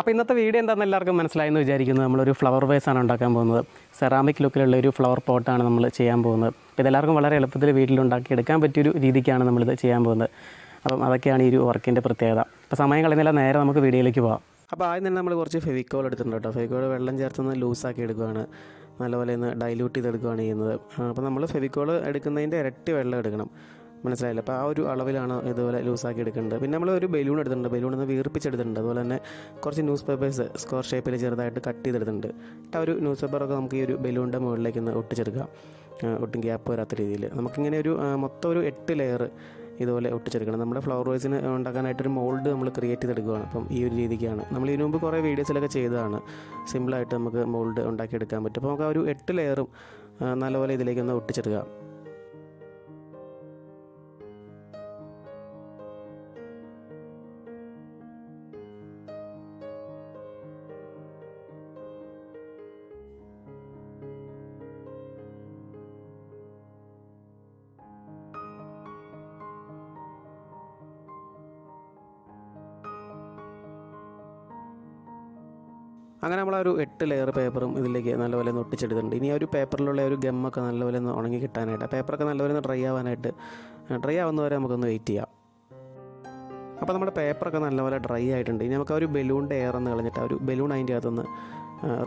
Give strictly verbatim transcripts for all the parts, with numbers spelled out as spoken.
അപ്പോൾ ഇന്നത്തെ വീഡിയോ എന്താണെന്ന് എല്ലാവർക്കും മനസ്സിലായെന്ന് വിചാരിക്കുന്നു. നമ്മളൊരു ഫ്ലവർ വേസാണ് ഉണ്ടാക്കാൻ പോകുന്നത്. സെറാമിക് ലുക്കിലുള്ള ഒരു ഫ്ലവർ പോട്ടാണ് നമ്മൾ ചെയ്യാൻ പോകുന്നത്. അപ്പോൾ ഇതെല്ലാവർക്കും വളരെ എളുപ്പത്തിൽ വീട്ടിലുണ്ടാക്കി എടുക്കാൻ പറ്റിയൊരു രീതിക്കാണ് നമ്മളിത് ചെയ്യാൻ പോകുന്നത്. അപ്പം അതൊക്കെയാണ് ഈ ഒരു വർക്കിൻ്റെ പ്രത്യേകത. അപ്പോൾ സമയം കളയുന്നില്ല, നേരെ നമുക്ക് വീഡിയോയിലേക്ക് പോകാം. അപ്പോൾ ആദ്യം തന്നെ നമ്മൾ കുറച്ച് ഫെവിക്കോൾ എടുത്തിട്ടുണ്ട് കേട്ടോ. ഫെവിക്കോൾ വെള്ളം ചേർത്തൊന്ന് ലൂസാക്കി എടുക്കുകയാണ്, നല്ലപോലെ ഒന്ന് ഡൈലൂട്ട് ചെയ്തെടുക്കുകയാണ് ചെയ്യുന്നത്. അപ്പോൾ നമ്മൾ ഫെവിക്കോൾ എടുക്കുന്നതിൻ്റെ ഇരട്ടി വെള്ളം എടുക്കണം, മനസ്സിലായില്ല? അപ്പോൾ ആ ഒരു അളവിലാണ് ഇതുപോലെ ലൂസാക്കി എടുക്കേണ്ടത്. പിന്നെ നമ്മൾ ഒരു ബലൂൺ എടുത്തിട്ടുണ്ട്, ബലൂൺ ഒന്ന് വീർപ്പിച്ചെടുത്തിട്ടുണ്ട്. അതുപോലെ തന്നെ കുറച്ച് ന്യൂസ് പേപ്പേഴ്സ് സ്ക്വയർ ഷേപ്പിൽ ചെറുതായിട്ട് കട്ട് ചെയ്തെടുത്തിട്ടുണ്ട്. ആ ഒരു ന്യൂസ് പേപ്പറൊക്കെ നമുക്ക് ഈ ഒരു ബലൂണിൻ്റെ മുകളിലേക്ക് ഒന്ന് ഒട്ടിച്ചെടുക്കാം, ഒട്ടും ഗ്യാപ്പ് വരാത്ത രീതിയിൽ. നമുക്കിങ്ങനെ ഒരു മൊത്തം ഒരു എട്ട് ലെയർ ഇതുപോലെ ഒട്ടിച്ചെടുക്കണം. നമ്മുടെ ഫ്ലവർ വേസിന് ഉണ്ടാക്കാനായിട്ടൊരു മോൾഡ് നമ്മൾ ക്രിയേറ്റ് ചെയ്തെടുക്കുകയാണ്. അപ്പം ഈ ഒരു രീതിക്കാണ് നമ്മൾ ഇതിനു മുമ്പ് കുറേ വീഡിയോസിലൊക്കെ ചെയ്തതാണ്. സിമ്പിളായിട്ട് നമുക്ക് മോൾഡ് ഉണ്ടാക്കിയെടുക്കാൻ പറ്റും. അപ്പോൾ നമുക്ക് ആ ഒരു എട്ട് ലെയറും നല്ലപോലെ ഇതിലേക്കൊന്ന് ഒട്ടിച്ചെടുക്കാം. അങ്ങനെ നമ്മൾ ആ ഒരു എട്ട് ലെയർ പേപ്പറും ഇതിലേക്ക് നല്ലപോലെ ഒന്ന് ഒട്ടിച്ചെടുത്തിട്ടുണ്ട്. ഇനി ആ ഒരു പേപ്പറിലുള്ള ഒരു ഗമ്മൊക്കെ നല്ലപോലെ ഒന്ന് ഉണങ്ങി കിട്ടാനായിട്ട്, ആ പേപ്പറൊക്കെ നല്ലപോലെ ഒന്ന് ഡ്രൈ ആവാനായിട്ട്, ഡ്രൈ ആവുന്നവരെ നമുക്കൊന്ന് വെയിറ്റ് ചെയ്യാം. അപ്പോൾ നമ്മുടെ പേപ്പറൊക്കെ നല്ലപോലെ ഡ്രൈ ആയിട്ടുണ്ട്. ഇനി നമുക്ക് ആ ഒരു ബലൂണിൻ്റെ എയർ ഒന്ന് കളഞ്ഞിട്ട് ആ ഒരു ബലൂൺ അതിൻ്റെ അകത്തൊന്ന്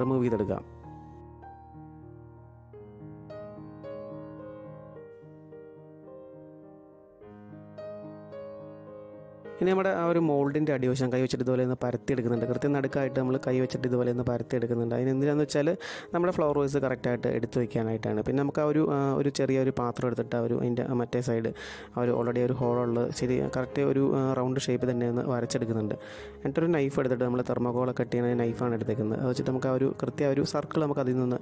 റിമൂവ് ചെയ്തെടുക്കാം. ഇനി നമ്മുടെ ആ ഒരു മോൾഡിൻ്റെ അടിവശം കൈ വെച്ചിട്ട് ഇതുപോലെ ഒന്ന് പരത്തി എടുക്കുന്നുണ്ട്. കൃത്യം നടുക്കായിട്ട് നമ്മൾ കൈ വെച്ചിട്ട് ഇതുപോലെ ഒന്ന് പരത്തി എടുക്കുന്നുണ്ട്. അതിന് എന്തിനാണെന്ന് വെച്ചാൽ നമ്മുടെ ഫ്ലവർ വേസ് കറക്റ്റായിട്ട് എടുത്തു വയ്ക്കാനായിട്ടാണ്. പിന്നെ നമുക്ക് ആ ഒരു ഒരു ചെറിയൊരു പാത്രം എടുത്തിട്ട് ആ ഒരു അതിൻ്റെ മറ്റേ സൈഡ് ആ ഒരു ഓൾറെഡി ഒരു ഹോളുള്ള ശരി കറക്റ്റ് ഒരു റൗണ്ട് ഷേപ്പ് തന്നെയാണ് വരച്ചെടുക്കുന്നുണ്ട്. എന്നിട്ടൊരു നൈഫ് എടുത്തിട്ട് നമ്മൾ തെർമോകോൾ കട്ട് ചെയ്യുന്ന നൈഫാണ് എടുത്തേക്കുന്നത്. അത് വെച്ചിട്ട് നമുക്ക് ആ ഒരു കൃത്യ ഒരു സർക്കിൾ നമുക്ക് അതിൽ നിന്ന്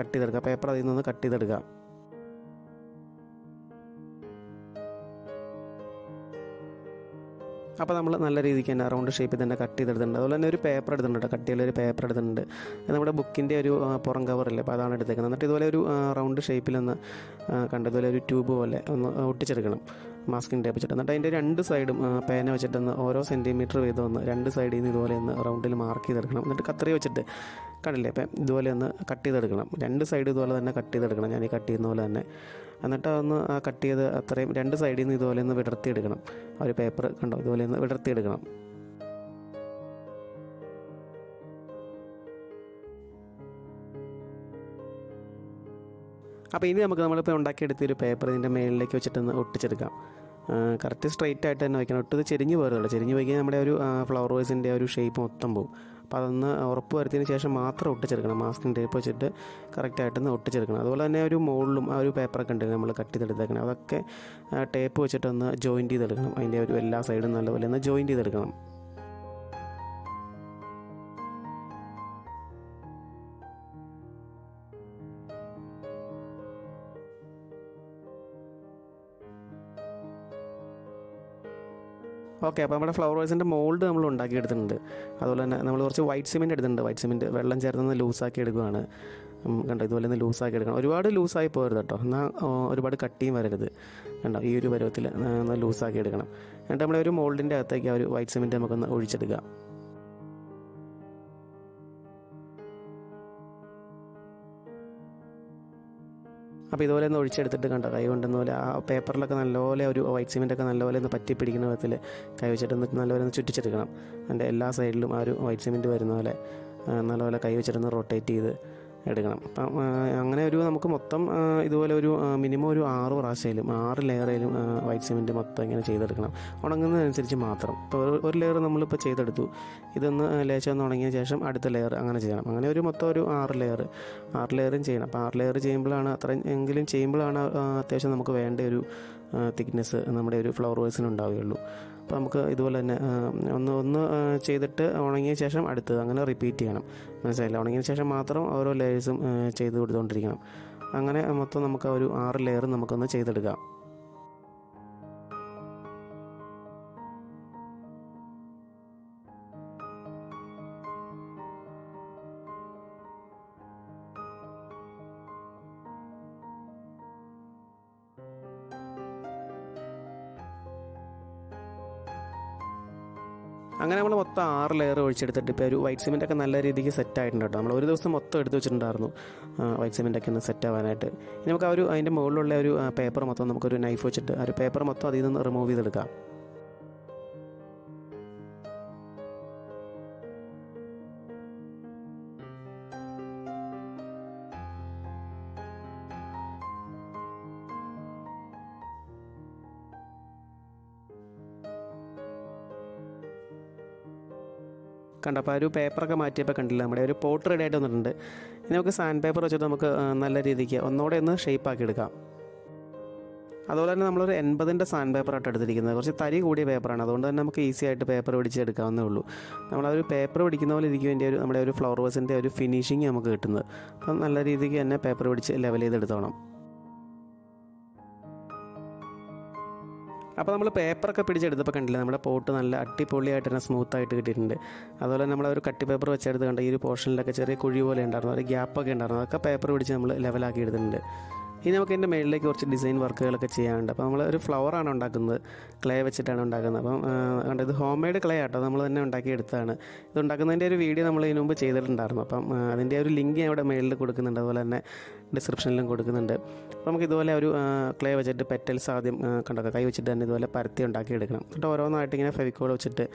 കട്ട് ചെയ്തെടുക്കാം, പേപ്പർ അതിൽ നിന്ന് കട്ട് ചെയ്തെടുക്കാം. അപ്പോൾ നമ്മൾ നല്ല രീതിക്ക് തന്നെ റൗണ്ട് ഷേപ്പിൽ തന്നെ കട്ട് ചെയ്തെടുത്തിട്ടുണ്ട്. അതുപോലെ തന്നെ ഒരു പേപ്പർ എടുത്തിട്ടുണ്ട്, കട്ടിയുള്ളൊരു പേപ്പർ എടുത്തിട്ടുണ്ട്. അത് നമ്മുടെ ബുക്കിൻ്റെ ഒരു പുറം കവറില്ലേ, അപ്പോൾ അതാണ് എടുത്തേക്കുന്നത്. എന്നിട്ട് ഇതുപോലെ ഒരു റൗണ്ട് ഷേപ്പിലൊന്ന് കണ്ടതുപോലെ ഒരു ട്യൂബ് പോലെ ഒന്ന് ഒട്ടിച്ചെടുക്കണം, മാസ്കിൻ്റെ വെച്ചിട്ട്. എന്നിട്ട് അതിൻ്റെ രണ്ട് സൈഡും പേന വെച്ചിട്ടൊന്ന് ഓരോ സെൻറ്റിമീറ്റർ വീതം ഒന്ന് രണ്ട് സൈഡിൽ നിന്ന് ഇതുപോലെ ഒന്ന് റൗണ്ടിൽ മാർക്ക് ചെയ്തെടുക്കണം. എന്നിട്ട് കത്രിക വെച്ചിട്ട് കണ്ടില്ലേ, അപ്പം ഇതുപോലെ ഒന്ന് കട്ട് ചെയ്തെടുക്കണം. രണ്ട് സൈഡ് ഇതുപോലെ തന്നെ കട്ട് ചെയ്തെടുക്കണം, ഞാൻ ഈ കട്ട് ചെയ്യുന്ന പോലെ തന്നെ. എന്നിട്ട് അതൊന്ന് കട്ട് ചെയ്ത് അത്രയും രണ്ട് സൈഡിൽ നിന്ന് ഇതുപോലെ ഒന്ന് വിടർത്തിയെടുക്കണം. ആ ഒരു പേപ്പർ കണ്ടോ, ഇതുപോലെ ഒന്ന് വിടർത്തിയെടുക്കണം. അപ്പോൾ ഇനി നമുക്ക് നമ്മളിപ്പോൾ ഉണ്ടാക്കിയെടുത്തൊരു പേപ്പർ ഇതിൻ്റെ മേളിലേക്ക് വെച്ചിട്ടൊന്ന് ഒട്ടിച്ചെടുക്കാം. കറക്റ്റ് സ്ട്രൈറ്റ് ആയിട്ട് തന്നെ വയ്ക്കണം, ഒട്ടത് ചെരിഞ്ഞ് പോരുന്നുള്ളൂ. ചെരിഞ്ഞ് വയ്ക്കാൻ നമ്മുടെ ഒരു ഫ്ലവർ വേസിൻ്റെ ഒരു ഷേപ്പ് മൊത്തം പോകും. അപ്പോൾ അതൊന്ന് ഉറപ്പ് വരുത്തിയതിന് ശേഷം മാത്രം ഒട്ടിച്ചെടുക്കണം, മാസ്കിൻ്റെ ടേപ്പ് വെച്ചിട്ട് കറക്റ്റായിട്ടൊന്ന് ഒട്ടിച്ചെടുക്കണം. അതുപോലെ തന്നെ ഒരു മോളിലും ആ ഒരു പേപ്പറൊക്കെ ഉണ്ട് നമ്മൾ കട്ട് ചെയ്തെടുത്തേക്കണം, അതൊക്കെ ടേപ്പ് വെച്ചിട്ടൊന്ന് ജോയിൻറ്റ് ചെയ്തെടുക്കണം. അതിൻ്റെ ഒരു എല്ലാ സൈഡും നല്ലപോലെ ഒന്ന് ജോയിൻറ്റ് ചെയ്തെടുക്കണം. ഓക്കെ, അപ്പോൾ നമ്മുടെ ഫ്ലവർ വേസിൻ്റെ മോൾഡ് നമ്മൾ ഉണ്ടാക്കിയെടുത്തിട്ടുണ്ട്. അതുപോലെ തന്നെ നമ്മൾ കുറച്ച് വൈറ്റ് സിമെൻറ്റ് എടുത്തിട്ടുണ്ട്. വൈറ്റ് സിമെൻറ്റ് വെള്ളം ചേർത്ത് ലൂസാക്കി എടുക്കുകയാണ്. കണ്ടോ, ഇതുപോലെ ഒന്ന് ലൂസാക്കി എടുക്കണം. ഒരുപാട് ലൂസായി പോകരുത് കേട്ടോ, എന്നാൽ ഒരുപാട് കട്ടിയും വരരുത്. കണ്ടോ, ഈ ഒരു പരുവത്തിൽ ഒന്ന് ലൂസാക്കി എടുക്കണം. എന്നിട്ട് നമ്മുടെ ഒരു മോൾഡിൻ്റെ അകത്തേക്ക് ആ ഒരു വൈറ്റ് സിമെൻറ്റ് നമുക്കൊന്ന് ഒഴിച്ചെടുക്കാം. അപ്പോൾ ഇതുപോലെ ഒന്ന് ഒഴിച്ചെടുത്തിട്ട് കണ്ടോ, കൈ കൊണ്ടെന്ന് പോലെ ആ പേപ്പറിലൊക്കെ നല്ലപോലെ ഒരു വൈറ്റ് സിമെൻറ്റൊക്കെ നല്ലപോലെ ഒന്ന് പറ്റി പിടിക്കുന്ന വിധത്തിൽ കൈ വെച്ചിട്ട് നല്ലപോലെ ഒന്ന് ചുറ്റിച്ചെടുക്കണം. അതിൻ്റെ എല്ലാ സൈഡിലും ആ ഒരു വൈറ്റ് സിമെൻറ്റ് വരുന്ന പോലെ നല്ലപോലെ കൈ വെച്ചിട്ടൊന്ന് റൊട്ടേറ്റ് ചെയ്ത് എടുക്കണം. അപ്പം അങ്ങനെ ഒരു നമുക്ക് മൊത്തം ഇതുപോലെ ഒരു മിനിമം ഒരു ആറ് പ്രാവശ്യമായാലും ആറ് ലെയറായാലും വൈറ്റ് സിമെൻറ്റ് മൊത്തം ഇങ്ങനെ ചെയ്തെടുക്കണം, ഉണങ്ങുന്നതനുസരിച്ച് മാത്രം. ഇപ്പോൾ ഒരു ലെയർ നമ്മളിപ്പോൾ ചെയ്തെടുത്തു, ഇതൊന്ന് ലേശം ഉണങ്ങിയ ശേഷം അടുത്ത ലെയർ അങ്ങനെ ചെയ്യണം. അങ്ങനെ ഒരു മൊത്തം ഒരു ആറ് ലെയർ ആറ് ലെയറും ചെയ്യണം. അപ്പോൾ ആറ് ലെയർ ചെയ്യുമ്പോഴാണ് അത്രയും എങ്കിലും ചെയ്യുമ്പോഴാണ് അത്യാവശ്യം നമുക്ക് വേണ്ട ഒരു തിക്നെസ് നമ്മുടെ ഒരു ഫ്ലവർ വേസിനുണ്ടാവുകയുള്ളൂ. അപ്പോൾ നമുക്ക് ഇതുപോലെ തന്നെ ഒന്ന് ഒന്ന് ചെയ്തിട്ട് ഉണങ്ങിയ ശേഷം അടുത്തത്, അങ്ങനെ റിപ്പീറ്റ് ചെയ്യണം, മനസ്സിലായില്ല? ഉണങ്ങിയ ശേഷം മാത്രം ഓരോ ലെയേഴ്സും ചെയ്ത് കൊടുത്തുകൊണ്ടിരിക്കണം. അങ്ങനെ മൊത്തം നമുക്ക് ആ ഒരു ആറ് ലെയർ നമുക്കൊന്ന് ചെയ്തെടുക്കാം. അങ്ങനെ നമ്മൾ മൊത്തം ആറ് ലെയർ ഒഴിച്ചെടുത്തിട്ട് ഇപ്പോൾ ഒരു വൈറ്റ് സിമെൻറ്റൊക്കെ നല്ല രീതിക്ക് സെറ്റ് ആയിട്ടുണ്ട് കേട്ടോ. നമ്മൾ ഒരു ദിവസം മൊത്തം എടുത്ത് വെച്ചിട്ടുണ്ടായിരുന്നു വൈറ്റ് സിമെൻറ്റൊക്കെ ഒന്ന് സെറ്റ് ആവാനായിട്ട്. ഇനി നമുക്ക് ആ ഒരു അതിൻ്റെ മുകളിലുള്ള ഒരു പേപ്പർ മൊത്തം നമുക്കൊരു നൈഫ് വെച്ചിട്ട് ആ ഒരു പേപ്പർ മൊത്തം അതിൽ നിന്ന് റിമൂവ് ചെയ്തെടുക്കാം. കണ്ടപ്പോൾ ആ ഒരു പേപ്പറൊക്കെ മാറ്റിയപ്പോൾ കണ്ടില്ല നമ്മുടെ ഒരു പോട്ട് റെഡി ആയിട്ട് വന്നിട്ടുണ്ട്. ഇനി നമുക്ക് സാൻഡ് പേപ്പർ വെച്ചിട്ട് നമുക്ക് നല്ല രീതിക്ക് ഒന്നുകൂടെ ഒന്ന് ഷേപ്പാക്കി എടുക്കാം. അതുപോലെ തന്നെ നമ്മളൊരു എൺപതിൻ്റെ സാൻഡ് പേപ്പറായിട്ട് എടുത്തിരിക്കുന്നത്. കുറച്ച് തരി കൂടിയ പേപ്പറാണ്, അതുകൊണ്ട് തന്നെ നമുക്ക് ഈസി ആയിട്ട് പേപ്പർ പിടിച്ചെടുക്കാവുന്നേ ഉള്ളൂ. നമ്മൾ ആ ഒരു പേപ്പർ പിടിക്കുന്ന പോലെ ഇരിക്കും എൻ്റെ ഒരു നമ്മുടെ ഒരു ഫ്ലവർസിൻ്റെ ഒരു ഫിനിഷിങ് നമുക്ക് കിട്ടുന്നത്. അപ്പം നല്ല രീതിക്ക് തന്നെ പേപ്പർ പിടിച്ച് ലെവൽ ചെയ്തെടുത്തോണം. അപ്പോൾ നമ്മൾ പേപ്പറൊക്കെ പിടിച്ചെടുത്തപ്പോൾ കണ്ടില്ല നമ്മുടെ പോട്ട് നല്ല അടിപൊളിയായിട്ട് തന്നെ സ്മൂത്തായിട്ട് കിട്ടിയിട്ടുണ്ട്. അതുപോലെ തന്നെ നമ്മളൊരു കട്ടി പേപ്പർ വെച്ചെടുത്ത് കണ്ട ഈ ഒരു പോർഷനിലൊക്കെ ചെറിയ കുഴി പോലെ ഉണ്ടായിരുന്നു, ഒരു ഗ്യാപ്പൊക്കെ ഉണ്ടായിരുന്നു, അതൊക്കെ പേപ്പർ പിടിച്ച് നമ്മൾ ലെവലാക്കി എടുത്തിട്ടുണ്ട്. ഇനി നമുക്ക് ഇതിൻ്റെ മുകളിലേക്ക് കുറച്ച് ഡിസൈൻ വർക്കുകളൊക്കെ ചെയ്യാനുണ്ട്. അപ്പോൾ നമ്മൾ ഒരു ഫ്ലവറാണ് ഉണ്ടാക്കുന്നത്, ക്ലേ വെച്ചിട്ടാണ് ഉണ്ടാക്കുന്നത്. അപ്പം കണ്ടത് ഇത് ഹോം മെയ്ഡ് ക്ലേ ആട്ടോ, നമ്മൾ തന്നെ ഉണ്ടാക്കിയെടുത്തതാണ്. ഇത് ഉണ്ടാക്കുന്നതിൻ്റെ ഒരു വീഡിയോ നമ്മൾ ഇതിനു മുമ്പ് ചെയ്തിട്ടുണ്ടായിരുന്നു. അപ്പം അതിൻ്റെ ഒരു ലിങ്ക് ഞാൻ ഇവിടെ മെയിലിൽ കൊടുക്കുന്നുണ്ട്, അതുപോലെ തന്നെ ഡിസ്ക്രിപ്ഷനിലും കൊടുക്കുന്നുണ്ട്. അപ്പോൾ നമുക്ക് ഇതുപോലെ ഒരു ക്ലേ വെച്ചിട്ട് പെറ്റൽസ് ആദ്യം കണ്ടൊക്കെ കൈ വെച്ചിട്ട് തന്നെ ഇതുപോലെ പരത്തി ഉണ്ടാക്കിയെടുക്കണം. എന്നിട്ട് ഓരോന്നായിട്ട് ഇങ്ങനെ ഫെവിക്കോൾ വെച്ചിട്ട്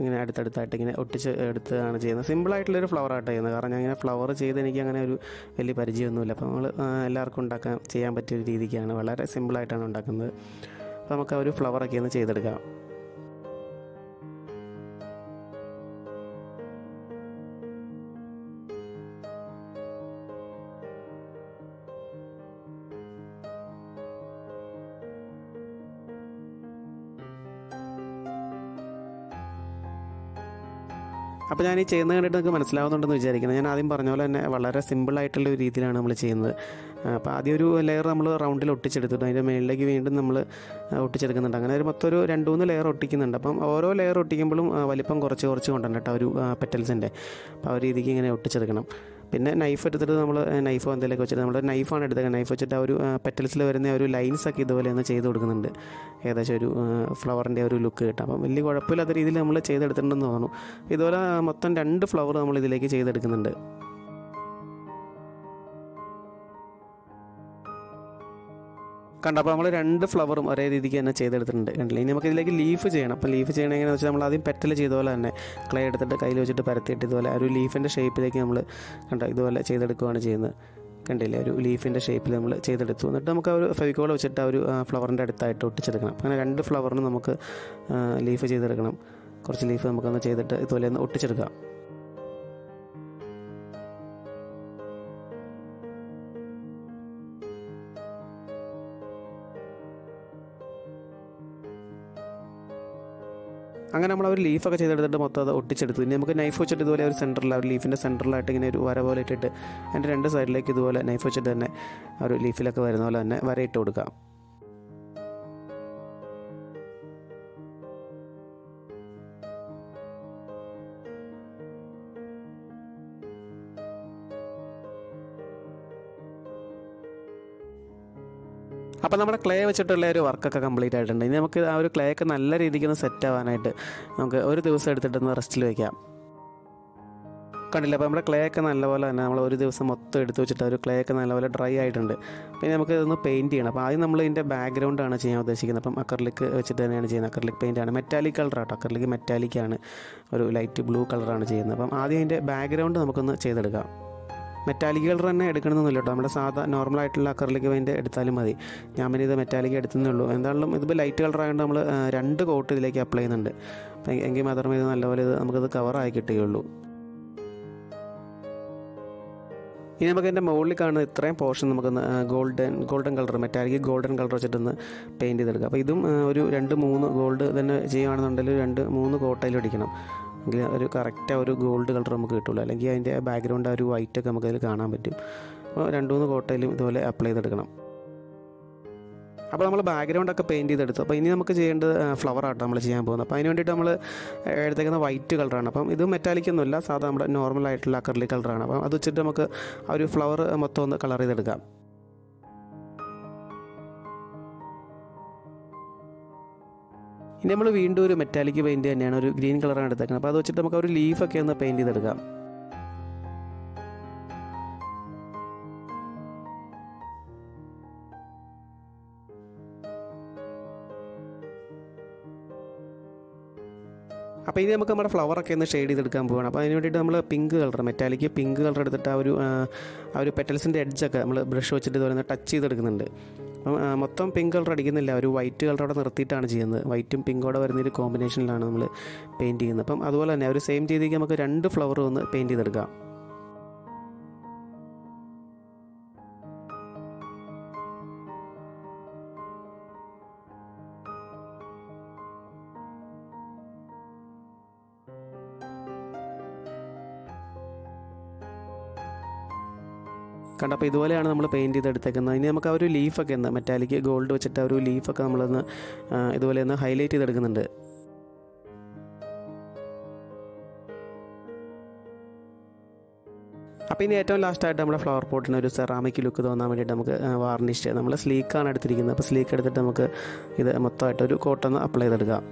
ഇങ്ങനെ അടുത്തടുത്തായിട്ട് ഇങ്ങനെ ഒട്ടിച്ച് എടുത്തതാണ് ചെയ്യുന്നത്. സിമ്പിളായിട്ടുള്ളൊരു ഫ്ലവർ ആയിട്ട് ചെയ്യുന്നത്, കാരണം ഞാൻ ഇങ്ങനെ ഫ്ലവർ ചെയ്ത് എനിക്ക് അങ്ങനെ ഒരു വലിയ പരിചയമൊന്നുമില്ല. അപ്പോൾ നമ്മൾ എല്ലാവർക്കും ഉണ്ടാക്കാൻ ചെയ്യാൻ പറ്റിയൊരു രീതിക്കാണ്, വളരെ സിമ്പിളായിട്ടാണ് ഉണ്ടാക്കുന്നത്. അപ്പോൾ നമുക്ക് ആ ഒരു ഫ്ലവറൊക്കെ ഒന്ന് ചെയ്തെടുക്കാം. അപ്പോൾ ഞാൻ ഈ ചെയ്യുന്നത് കണ്ടിട്ട് നിങ്ങൾക്ക് മനസ്സിലാവുന്നുണ്ടെന്ന് വിചാരിക്കുന്നത്. ഞാൻ ആദ്യം പറഞ്ഞ പോലെ തന്നെ വളരെ സിമ്പിളായിട്ടുള്ള ഒരു രീതിയിലാണ് നമ്മൾ ചെയ്യുന്നത്. അപ്പോൾ ആദ്യം ഒരു ലെയർ നമ്മൾ റൗണ്ടിൽ ഒട്ടിച്ചെടുത്തിട്ട് അതിൻ്റെ മുകളിലേക്ക് വീണ്ടും നമ്മൾ ഒട്ടിച്ചെടുക്കുന്നുണ്ട്. അങ്ങനെ ഒരു മൊത്തം ഒരു രണ്ട് മൂന്ന് ലെയർ ഒട്ടിക്കുന്നുണ്ട്. അപ്പം ഓരോ ലെയർ ഒട്ടിക്കുമ്പോഴും വലിപ്പം കുറച്ച് കുറച്ച് കൊണ്ടുവരണം കേട്ടോ ഒരു പെറ്റൽസിൻ്റെ. അപ്പോൾ ആ രീതിക്ക് ഇങ്ങനെ ഒട്ടിച്ചെടുക്കണം. പിന്നെ നൈഫ് എടുത്തിട്ട് നമ്മൾ നൈഫ് എന്തെങ്കിലുമൊക്കെ വെച്ചിട്ട് നമ്മൾ നൈഫാണ് എടുത്തത്. നൈഫ് വെച്ചിട്ട് ആ ഒരു പെറ്റൽസിൽ വരുന്ന ഒരു ലൈൻസൊക്കെ ഇതുപോലെ ഒന്ന് ചെയ്ത് കൊടുക്കുന്നുണ്ട്, ഏകദേശം ഒരു ഫ്ലവറിൻ്റെ ഒരു ലുക്ക് കിട്ടും. അപ്പം വലിയ കുഴപ്പമില്ലാത്ത രീതിയിൽ നമ്മൾ ചെയ്തെടുത്തിട്ടുണ്ടെന്ന് തോന്നുന്നു. ഇതുപോലെ മൊത്തം രണ്ട് ഫ്ലവർ നമ്മൾ ഇതിലേക്ക് ചെയ്തെടുക്കുന്നുണ്ട്. കണ്ടപ്പോൾ നമ്മൾ രണ്ട് ഫ്ലവറും ഒരേ രീതിക്ക് തന്നെ ചെയ്തെടുത്തിട്ടുണ്ട് കണ്ടില്ലേ. ഇനി നമുക്ക് ഇതിലേക്ക് ലീഫ് ചെയ്യണം. അപ്പോൾ ലീഫ് ചെയ്യണം എങ്ങനെയാണെന്ന് വെച്ചാൽ നമ്മൾ ആദ്യം പെറ്റൽ ചെയ്ത പോലെ തന്നെ ക്ലേ എടുത്തിട്ട് കയ്യിൽ വെച്ചിട്ട് പരത്തിയിട്ട് ഇതുപോലെ ഒരു ലീഫിൻ്റെ ഷേപ്പിലേക്ക് നമ്മൾ കണ്ട ഇതുപോലെ ചെയ്തെടുക്കുകയാണ് ചെയ്യുന്നത്. കണ്ടില്ലേ, ഒരു ലീഫിൻ്റെ ഷേപ്പിൽ നമ്മൾ ചെയ്തെടുത്തു. എന്നിട്ട് നമുക്ക് ആ ഒരു ഫെവിക്കോൾ വെച്ചിട്ട് ആ ഒരു ഫ്ലവറിൻ്റെ അടുത്തായിട്ട് ഒട്ടിച്ചെടുക്കണം. അങ്ങനെ രണ്ട് ഫ്ലവറിന് നമുക്ക് ലീഫ് ചെയ്തെടുക്കണം. കുറച്ച് ലീഫ് നമുക്കൊന്ന് ചെയ്തിട്ട് ഇതുപോലെ ഒന്ന് ഒട്ടിച്ചെടുക്കാം. അങ്ങനെ നമ്മൾ ഒരു ലീഫൊക്കെ ചെയ്തെടുത്തിട്ട് മൊത്തം അത് ഒട്ടിച്ചെടുത്തു. ഇനി നമുക്ക് നൈഫ് വെച്ചിട്ട് ഇതുപോലെ ഒരു സെൻറ്ററിൽ ഒരു ലീഫിൻ്റെ സെൻറ്ററിലായിട്ട് ഇങ്ങനെ ഒരു വര പോലെ ഇട്ടിട്ട് അതിൻ്റെ രണ്ട് സൈഡിലേക്ക് ഇതുപോലെ നൈഫ് വെച്ചിട്ട് തന്നെ ഒരു ലീഫിലൊക്കെ വരുന്ന പോലെ തന്നെ വരയിട്ട് കൊടുക്കാം. അപ്പോൾ നമ്മുടെ ക്ലേ വെച്ചിട്ടുള്ള ഒരു വർക്കൊക്കെ കംപ്ലീറ്റ് ആയിട്ടുണ്ട്. ഇനി നമുക്ക് ആ ഒരു ക്ലേ ഒക്കെ നല്ല രീതിക്ക് ഒന്ന് സെറ്റ് ആവാനായിട്ട് നമുക്ക് ഒരു ദിവസം എടുത്തിട്ടൊന്ന് റെസ്റ്റിൽ വയ്ക്കാം. കണ്ടില്ല, അപ്പോൾ നമ്മുടെ ക്ലേ ഒക്കെ നല്ലപോലെ തന്നെ നമ്മൾ ഒരു ദിവസം മൊത്തം എടുത്ത് വെച്ചിട്ട് ഒരു ക്ലേ ഒക്കെ നല്ലപോലെ ഡ്രൈ ആയിട്ടുണ്ട്. പിന്നെ നമുക്ക് ഇതൊന്ന് പെയിൻറ്റ് ചെയ്യണം. അപ്പോൾ ആദ്യം നമ്മൾ ഇതിൻ്റെ ബാക്ക്ഗ്രൗണ്ടാണ് ചെയ്യാൻ ഉദ്ദേശിക്കുന്നത്. അപ്പം അക്കർലിക്ക് വെച്ചിട്ട് തന്നെയാണ് ചെയ്യുന്നത്. അക്കർലിക്ക് പെയിൻറ്റാണ്, മെറ്റാലിക് കളറാട്ടോ. അക്കർലിക്ക് മെറ്റാലിക്കാണ്, ഒരു ലൈറ്റ് ബ്ലൂ കളറാണ് ചെയ്യുന്നത്. അപ്പം ആദ്യം അതിൻ്റെ ബാക്ക്ഗ്രൗണ്ട് നമുക്കൊന്ന് ചെയ്തെടുക്കാം. മെറ്റാലിക് കളർ തന്നെ എടുക്കണമെന്നൊന്നുമില്ല കേട്ടോ, നമ്മുടെ സാധാ നോർമലായിട്ടുള്ള അക്കർലിക്ക് പെയിൻറ്റ് എടുത്താലും മതി. ഞാൻ പിന്നെ ഇത് മെറ്റാലിക്ക് എടുത്തേ ഉള്ളൂ. എന്തായാലും ഇതിപ്പോൾ ലൈറ്റ് കളറായതുകൊണ്ട് നമ്മൾ രണ്ട് കോട്ട് ഇതിലേക്ക് അപ്ലൈ ചെയ്യുന്നുണ്ട്. അപ്പം എങ്കിൽ മാത്രമേ ഇത് നല്ലപോലെ ഇത് നമുക്കത് കവറായി കിട്ടുകയുള്ളൂ. ഇനി നമുക്ക് ഇതിൻ്റെ മുകളിൽ കാണുന്ന ഇത്രയും പോർഷൻ നമുക്കൊന്ന് golden golden colour metallic golden colour വെച്ചിട്ടൊന്ന് പെയിൻറ്റ് ചെയ്തെടുക്കുക. അപ്പോൾ ഇതും ഒരു രണ്ട് മൂന്ന് ഗോൾഡ് തന്നെ ചെയ്യുകയാണെന്നുണ്ടെങ്കിൽ രണ്ട് മൂന്ന് കോട്ടയിലൊടിക്കണം, അല്ലെങ്കിൽ ഒരു കറക്റ്റ് ഒരു ഗോൾഡ് കളർ നമുക്ക് കിട്ടുള്ളൂ. അല്ലെങ്കിൽ അതിൻ്റെ ബാക്ക്ഗ്രൗണ്ട് ആ ഒരു വൈറ്റൊക്കെ നമുക്കതിൽ കാണാൻ പറ്റും. അപ്പോൾ രണ്ട് മൂന്ന് കോട്ടയിലും ഇതുപോലെ അപ്ലൈ ചെയ്തെടുക്കണം. അപ്പോൾ നമ്മൾ ബാക്ക്ഗ്രൗണ്ടൊക്കെ പെയിൻറ്റ് ചെയ്തെടുത്തു. അപ്പോൾ ഇനി നമുക്ക് ചെയ്യേണ്ടത് ഫ്ലവറാട്ടോ നമ്മൾ ചെയ്യാൻ പോകുന്നത്. അപ്പോൾ അതിന് വേണ്ടിയിട്ട് നമ്മൾ എടുത്തേക്കുന്ന വൈറ്റ് കളറാണ്. അപ്പം ഇത് മെറ്റാലിക്കൊന്നുമില്ല, സാധാരണ നമ്മുടെ നോർമലായിട്ടുള്ള അക്കർലി കളറാണ്. അപ്പം അത് വെച്ചിട്ട് നമുക്ക് ആ ഒരു ഫ്ലവർ മൊത്തം ഒന്ന് കളർ ചെയ്തെടുക്കാം. ഇനി നമ്മൾ വീണ്ടും ഒരു മെറ്റാലിക് പെയിൻറ്റ് തന്നെയാണ്, ഒരു ഗ്രീൻ കളറാണ് എടുത്തേക്കുന്നത്. അപ്പോൾ അത് വെച്ചിട്ട് നമുക്ക് ഒരു ലീഫൊക്കെ ഒന്ന് പെയിൻറ്റ് ചെയ്തെടുക്കാം. അപ്പോൾ ഇനി നമുക്ക് നമ്മുടെ ഫ്ലവറൊക്കെ ഒന്ന് ഷെയ്ഡ് ചെയ്തെടുക്കാൻ പോവുകയാണ്. അപ്പോൾ അതിന് വേണ്ടിയിട്ട് നമ്മൾ pink colour metallic pink colour എടുത്തിട്ട് ആ ഒരു ആ ഒരു പെറ്റൽസിൻ്റെ എഡ്ജൊക്കെ നമ്മൾ ബ്രഷ് വെച്ചിട്ട് ഇതുപോലെ ടച്ച് ചെയ്തെടുക്കുന്നുണ്ട്. അപ്പം മൊത്തം പിങ്ക് കളർ അടിക്കുന്നില്ല, ഒരു വൈറ്റ് കളറോടെ നിർത്തിയിട്ടാണ് ചെയ്യുന്നത്. വൈറ്റും പിങ്കോടെ വരുന്ന ഒരു കോമ്പിനേഷനിലാണ് നമ്മൾ പെയിൻറ്റ് ചെയ്യുന്നത്. അപ്പം അതുപോലെ തന്നെ ഒരു സെയിം രീതിക്ക് നമുക്ക് രണ്ട് ഫ്ലവർ ഒന്ന് പെയിൻറ്റ് ചെയ്തെടുക്കാം. കണ്ട, അപ്പോൾ ഇതുപോലെയാണ് നമ്മൾ പെയിൻറ്റ് ചെയ്തെടുത്തേക്കുന്നത്. ഇനി നമുക്ക് ആ ഒരു ലീഫൊക്കെ ഒന്ന് മെറ്റാലിക് ഗോൾഡ് വെച്ചിട്ട് ആ ഒരു ലീഫൊക്കെ നമ്മളൊന്ന് ഇതുപോലെ ഒന്ന് ഹൈലൈറ്റ് ചെയ്തെടുക്കുന്നുണ്ട്. അപ്പോൾ ഇനി ഏറ്റവും ലാസ്റ്റായിട്ട് നമ്മുടെ ഫ്ലവർ പോട്ടിന് ഒരു സെറാമിക് ലുക്ക് തോന്നാൻ വേണ്ടിയിട്ട് നമുക്ക് വാർണിഷ് നമ്മൾ സ്ലീക്കാണ് എടുത്തിരിക്കുന്നത്. അപ്പോൾ സ്ലീക്ക് എടുത്തിട്ട് നമുക്ക് ഇത് മൊത്തമായിട്ട് ഒരു കോട്ടൺ അപ്ലൈ ചെയ്തെടുക്കാം.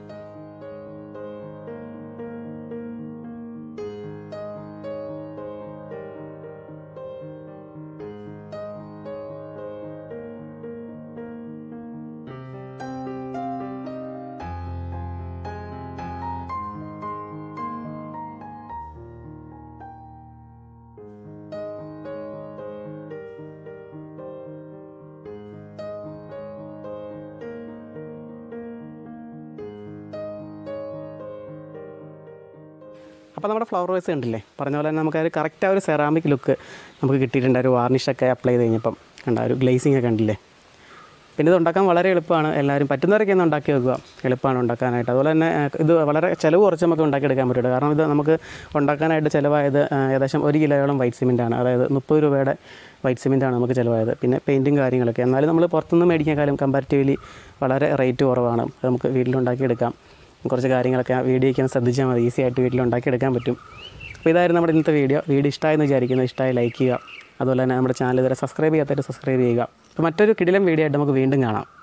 അപ്പോൾ നമ്മുടെ ഫ്ലവർ വേസ് ഉണ്ടല്ലേ, പറഞ്ഞ പോലെ തന്നെ നമുക്കൊരു കറക്റ്റ് ആ ഒരു സെറാമിക് ലുക്ക് നമുക്ക് കിട്ടിയിട്ടുണ്ട്. ഒരു വാർണിഷൊക്കെ അപ്ലൈ ചെയ്ത് കഴിഞ്ഞപ്പം കണ്ട ഒരു ഗ്ലേസിങ് ഒക്കെ ഉണ്ടല്ലേ. പിന്നെ ഇത് ഉണ്ടാക്കാൻ വളരെ എളുപ്പമാണ്. എല്ലാവരും പറ്റുന്നവരൊക്കെ ഒന്ന് ഉണ്ടാക്കി വെക്കുക, എളുപ്പമാണ് ഉണ്ടാക്കാനായിട്ട്. അതുപോലെ തന്നെ ഇത് വളരെ ചിലവ് കുറച്ച് നമുക്ക് ഉണ്ടാക്കിയെടുക്കാൻ പറ്റുള്ളൂ. കാരണം ഇത് നമുക്ക് ഉണ്ടാക്കാനായിട്ട് ചിലവായത് ഏകദേശം ഒരു കിലോയോളം വൈറ്റ് സിമെൻറ്റാണ്. അതായത് മുപ്പത് രൂപയുടെ വൈറ്റ് സിമെൻറ്റാണ് നമുക്ക് ചിലവായത്. പിന്നെ പെയിൻറ്റും കാര്യങ്ങളൊക്കെ എന്നാലും നമ്മൾ പുറത്തുനിന്ന് മേടിക്കാനും കമ്പാരിറ്റീവ്ലി വളരെ റേറ്റ് കുറവാണ്. നമുക്ക് വീട്ടിലുണ്ടാക്കിയെടുക്കാം. കുറച്ച് കാര്യങ്ങളൊക്കെ വീഡിയോ ഒക്കെ ശ്രദ്ധിച്ചാൽ മതി, ഈസി ആയിട്ട് വീട്ടിലുണ്ടാക്കിയെടുക്കാൻ പറ്റും. അപ്പോൾ ഇതായിരുന്നു നമ്മുടെ ഇന്നത്തെ വീഡിയോ. വീഡിയോ ഇഷ്ടമായെന്ന് വിചാരിക്കുന്നു. ഇഷ്ടമായി ലൈക്ക് ചെയ്യുക. അതുപോലെ തന്നെ നമ്മുടെ ചാനൽ ഇതുവരെ സബ്സ്ക്രൈബ് ചെയ്യാത്തവർ സബ്സ്ക്രൈബ് ചെയ്യുക. അപ്പോൾ മറ്റൊരു കിടിലൻ വീഡിയോ ആയിട്ട് നമുക്ക് വീണ്ടും കാണാം.